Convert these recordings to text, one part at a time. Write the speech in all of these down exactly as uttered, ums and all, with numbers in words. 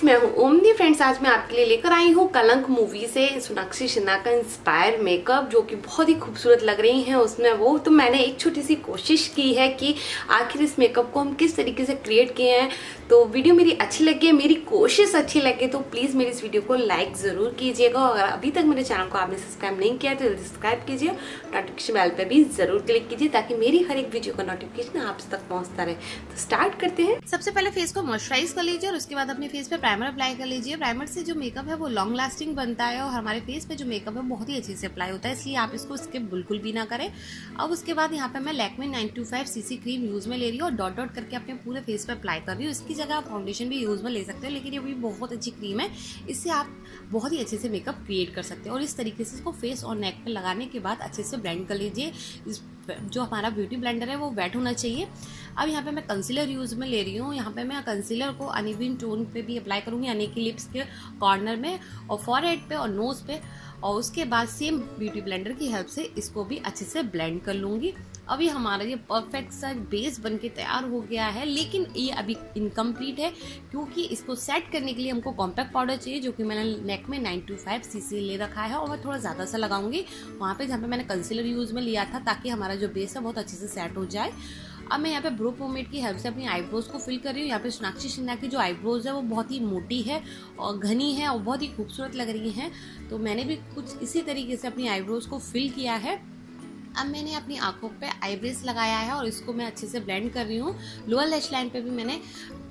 Friends, मैं हूँ omni. Friends, आज मैं आपके लिए लेकर आई हूँ कलंक मूवी से सोनाक्षी सिन्हा का इंस्पायर मेकअप, जो कि बहुत ही खूबसूरत लग रही हैं उसमें वो। तो मैंने एक छोटी सी कोशिश की है कि आखिर इस मेकअप को हम किस तरीके से क्रिएट किए हैं। तो वीडियो मेरी अच्छी लगे, मेरी कोशिश अच्छी लगे तो प्लीज़ मेरी इस वीडियो को लाइक ज़रूर कीजिएगा। और अभी तक मेरे चैनल को आपने सब्सक्राइब नहीं किया तो सब्सक्राइब कीजिए, नोटिफिकेशन बेल पर भी ज़रूर क्लिक कीजिए ताकि मेरी हर एक वीडियो का नोटिफिकेशन आप तक पहुँचता रहे। तो स्टार्ट करते हैं। सबसे पहले फेस को मॉइस्चराइज कर लीजिए और उसके बाद अपने फेस पे प्राइमर अप्लाई कर लीजिए। प्राइमर से जो मेकअप है वो लॉन्ग लास्टिंग बनता है और हमारे फेस पे जो मेकअप है बहुत ही अच्छे से अप्लाई होता है, इसलिए आप इसको स्किप बिल्कुल भी ना करें। अब उसके बाद यहाँ पे मैं Lakme nine two five CC cream use में ले रही हूँ और डॉट डॉट करके अपने पूरे फेस पे अप्लाई कर रही हूँ। इसकी जगह आप फाउंडेशन भी यूज़ में ले सकते हो, लेकिन ये भी बहुत अच्छी क्रीम है, इससे आप बहुत ही अच्छे से मेकअप क्रिएट कर सकते हैं। और इस तरीके से इसको फेस और नेक पर लगाने के बाद अच्छे से ब्लेंड कर लीजिए। जो हमारा ब्यूटी ब्लेंडर है वो वेट होना चाहिए। अब यहाँ पे मैं कंसीलर यूज़ में ले रही हूँ। यहाँ पे मैं कंसीलर को अनइवन टोन पे भी अप्लाई करूँगी, यानी कि लिप्स के कॉर्नर में और फॉरहेड पे और नोज़ पे, और उसके बाद सेम ब्यूटी ब्लेंडर की हेल्प से इसको भी अच्छे से ब्लेंड कर लूँगी। अभी हमारा ये परफेक्ट सा बेस बनके तैयार हो गया है, लेकिन ये अभी इनकम्प्लीट है क्योंकि इसको सेट करने के लिए हमको कॉम्पैक्ट पाउडर चाहिए, जो कि मैंने नेक में नाइन टू फाइव सीसी ले रखा है और मैं थोड़ा ज़्यादा सा लगाऊंगी वहाँ पे जहाँ पे मैंने कंसीलर यूज़ में लिया था, ताकि हमारा जो बेस है बहुत अच्छे से सेट हो जाए। अब मैं यहाँ पे ब्रो पोमेट की हेल्प से अपनी आईब्रोज को फिल कर रही हूँ। यहाँ पे सोनाक्षी सिन्हा की जो आईब्रोज है वो बहुत ही मोटी है और घनी है और बहुत ही खूबसूरत लग रही हैं, तो मैंने भी कुछ इसी तरीके से अपनी आईब्रोज को फिल किया है। अब मैंने अपनी आंखों पे आईब्रेस लगाया है और इसको मैं अच्छे से ब्लेंड कर रही हूँ। लोअर लैश लाइन पे भी मैंने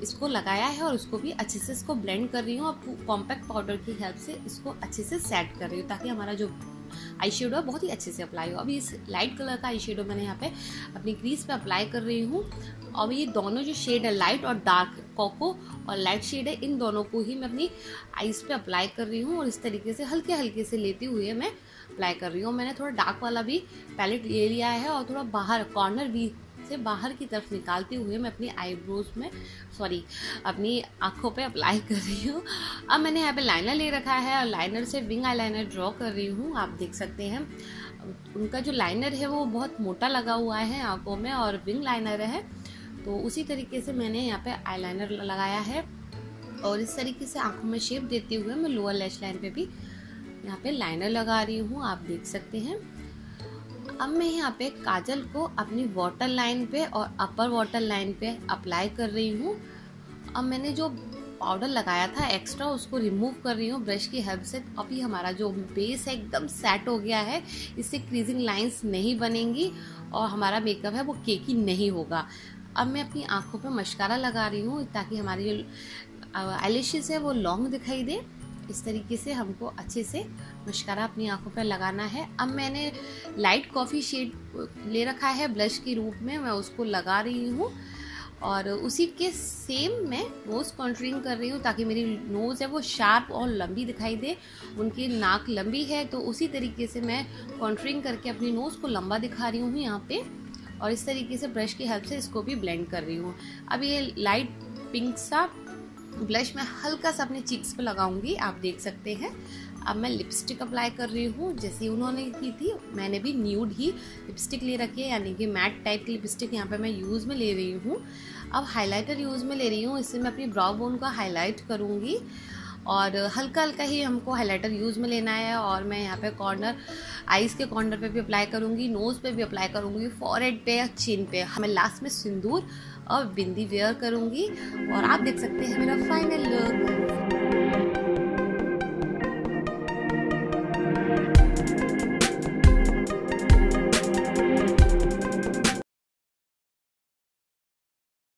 इसको लगाया है और उसको भी अच्छे से इसको ब्लेंड कर रही हूँ। अब कॉम्पैक्ट पाउडर की हेल्प से इसको अच्छे से सेट कर रही हूँ ताकि हमारा जो आई शेडो है बहुत ही अच्छे से अप्लाई हो। अभी इस लाइट कलर का आई शेडो मैंने यहाँ पे अपनी क्रीज पे अप्लाई कर रही हूँ। अब ये दोनों जो शेड है, लाइट और डार्क कोको और लाइट शेड है, इन दोनों को ही मैं अपनी आईज पे अप्लाई कर रही हूँ और इस तरीके से हल्के हल्के से लेते हुए मैं अप्लाई कर रही हूँ। मैंने थोड़ा डार्क वाला भी पैलेट ले लिया है और थोड़ा बाहर कॉर्नर भी से बाहर की तरफ निकालते हुए मैं अपनी आईब्रोज में सॉरी अपनी आँखों पे अप्लाई कर रही हूँ। अब मैंने यहाँ पे लाइनर ले रखा है और लाइनर से विंग आईलाइनर ड्रॉ कर रही हूँ। आप देख सकते हैं उनका जो लाइनर है वो बहुत मोटा लगा हुआ है आँखों में और विंग लाइनर है, तो उसी तरीके से मैंने यहाँ पे आईलाइनर लगाया है और इस तरीके से आँखों में शेप देते हुए मैं लोअर लैश लाइन पर भी यहाँ पर लाइनर लगा रही हूँ। आप देख सकते हैं। अब मैं यहाँ पे काजल को अपनी वाटर लाइन पे और अपर वाटर लाइन पे अप्लाई कर रही हूँ। अब मैंने जो पाउडर लगाया था एक्स्ट्रा उसको रिमूव कर रही हूँ ब्रश की हेल्प से। अभी हमारा जो बेस है एकदम सेट हो गया है, इससे क्रीजिंग लाइंस नहीं बनेंगी और हमारा मेकअप है वो केकी नहीं होगा। अब मैं अपनी आँखों पे मस्कारा लगा रही हूँ ताकि हमारी जो आईलैशेस है वो लॉन्ग दिखाई दे। इस तरीके से हमको अच्छे से मस्कारा अपनी आंखों पर लगाना है। अब मैंने लाइट कॉफ़ी शेड ले रखा है ब्लश के रूप में, मैं उसको लगा रही हूँ और उसी के सेम मैं नोज़ कॉन्टूरिंग कर रही हूँ ताकि मेरी नोज़ है वो शार्प और लंबी दिखाई दे। उनकी नाक लंबी है तो उसी तरीके से मैं कॉन्टूरिंग करके अपनी नोज़ को लंबा दिखा रही हूँ यहाँ पे, और इस तरीके से ब्रश की हेल्प से इसको भी ब्लेंड कर रही हूँ। अब ये लाइट पिंक सा ब्लश मैं हल्का सा अपने चीक्स पे लगाऊंगी, आप देख सकते हैं। अब मैं लिपस्टिक अप्लाई कर रही हूँ जैसे उन्होंने की थी, मैंने भी न्यूड ही लिपस्टिक ले रखी है, यानी कि मैट टाइप की लिपस्टिक यहाँ पे मैं यूज़ में ले रही हूँ। अब हाइलाइटर यूज़ में ले रही हूँ, इससे मैं अपनी ब्राउ बोन का हाईलाइट करूँगी और हल्का हल्का ही हमको हाइलाइटर यूज़ में लेना है। और मैं यहाँ पे कॉर्नर आइज़ के कॉर्नर पे भी अप्लाई करूँगी, नोज़ पे भी अप्लाई करूँगी, फॉरहेड पे या चिन पे। मैं लास्ट में सिंदूर और बिंदी वेयर करूँगी और आप देख सकते हैं मेरा फाइनल लुक।